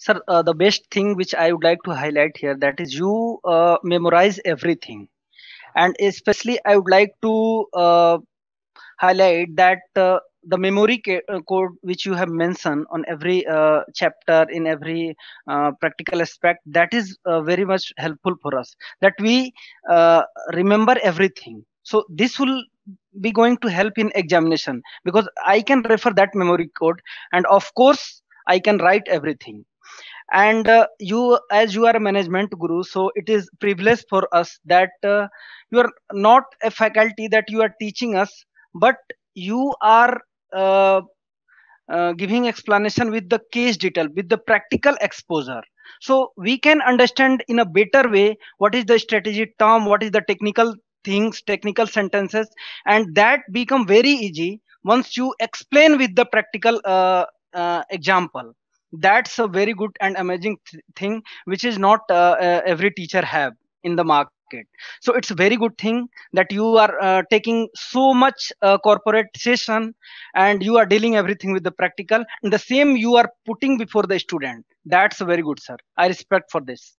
Sir, the best thing which I would like to highlight here, that is you memorize everything. And especially I would like to highlight that the memory code which you have mentioned on every chapter, in every practical aspect, that is very much helpful for us, that we remember everything. So this will be going to help in examination, because I can refer that memory code and of course I can write everything. And you, as you are a management guru, so it is privilege for us that you are not a faculty that you are teaching us, but you are giving explanation with the case detail, with the practical exposure. So we can understand in a better way what is the strategy term, what is the technical things, technical sentences, and that become very easy once you explain with the practical example. That's a very good and amazing thing which is not every teacher have in the market. So it's a very good thing that you are taking so much corporate session and you are dealing everything with the practical, and the same you are putting before the student. That's very good, sir. I respect for this.